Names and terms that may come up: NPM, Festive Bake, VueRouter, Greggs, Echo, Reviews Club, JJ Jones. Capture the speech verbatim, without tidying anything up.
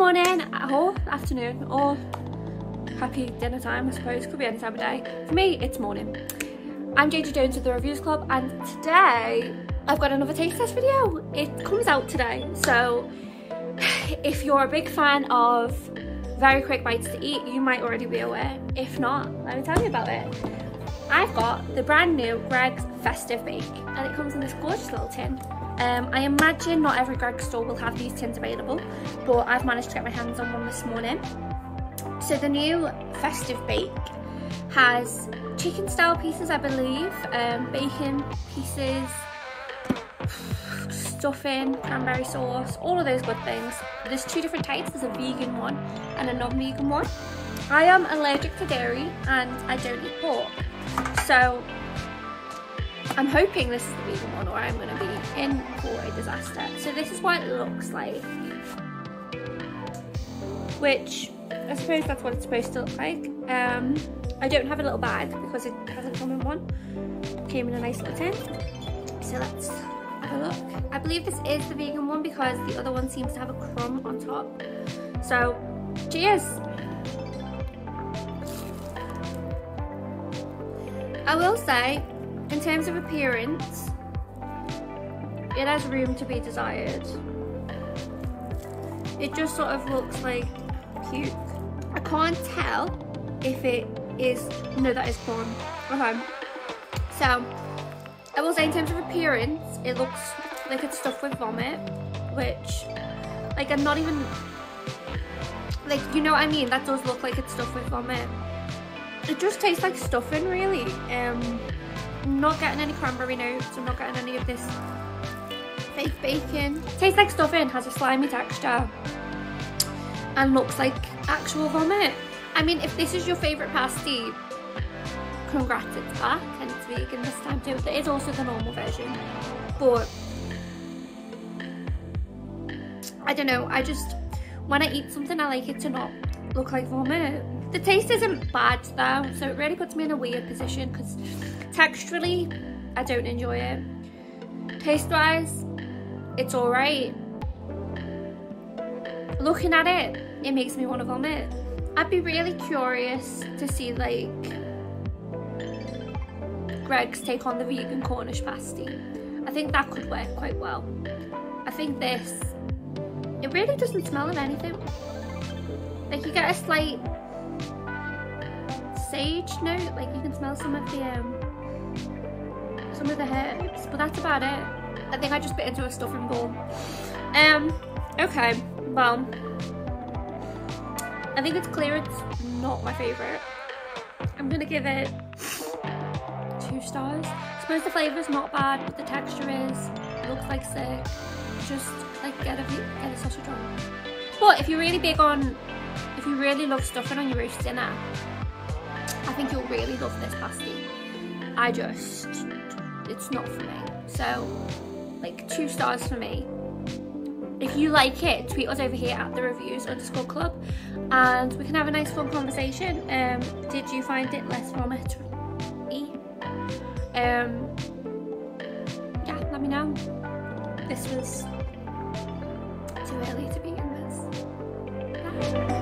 morning, or afternoon, or happy dinner time, I suppose. Could be any time of day. For me, it's morning. I'm J J Jones of the Reviews Club, and today I've got another taste test video. It comes out today, so if you're a big fan of very quick bites to eat, you might already be aware. If not, let me tell you about it. I've got the brand new Greggs Festive Bake, and it comes in this gorgeous little tin. Um, I imagine not every Greggs store will have these tins available, but I've managed to get my hands on one this morning. So the new Festive Bake has chicken style pieces, I believe, um, bacon pieces, stuffing, cranberry sauce, all of those good things. There's two different types, there's a vegan one and a non-vegan one. I am allergic to dairy and I don't eat pork, so I'm hoping this is the vegan one, or I'm going to be in for a disaster. So this is what it looks like, which I suppose that's what it's supposed to look like. Um, I don't have a little bag because it hasn't come in one. It came in a nice little tin. So let's have a look. I believe this is the vegan one because the other one seems to have a crumb on top. So, cheers! I will say, in terms of appearance, it has room to be desired. It just sort of looks like puke. I can't tell if it is, no, that is corn. Okay. So, I will say in terms of appearance, it looks like it's stuffed with vomit, which, like, I'm not even, like, you know what I mean? That does look like it's stuffed with vomit. It just tastes like stuffing, really. Um, I'm not getting any cranberry notes, I'm not getting any of this fake bacon. Tastes like stuffing, has a slimy texture and looks like actual vomit. I mean, if this is your favourite pasty, congrats, it's back and it's vegan this time too. There is also the normal version, but I don't know, I just, when I eat something I like it to not look like vomit. The taste isn't bad though, so it really puts me in a weird position because texturally, I don't enjoy it. Taste-wise, it's alright. Looking at it, it makes me want to vomit. I'd be really curious to see, like, Greggs take on the vegan Cornish pasty. I think that could work quite well. I think this, it really doesn't smell of anything. Like, you get a slight sage note, like you can smell some of the um, some of the herbs, but that's about it. I think I just bit into a stuffing bowl. Um, okay, well, I think it's clear it's not my favourite. I'm gonna give it two stars. I suppose the flavour's not bad, but the texture is, it looks like sick. Just like get a get a sausage roll. But if you're really big on, if you really love stuffing on your roast dinner, I think you'll really love this pasty. I just, it's not for me. So, like, two stars for me. If you like it, tweet us over here at the reviews underscore club and we can have a nice fun conversation. Um, did you find it less vomit -y? Um, yeah, let me know. This was too early to be in this. Bye.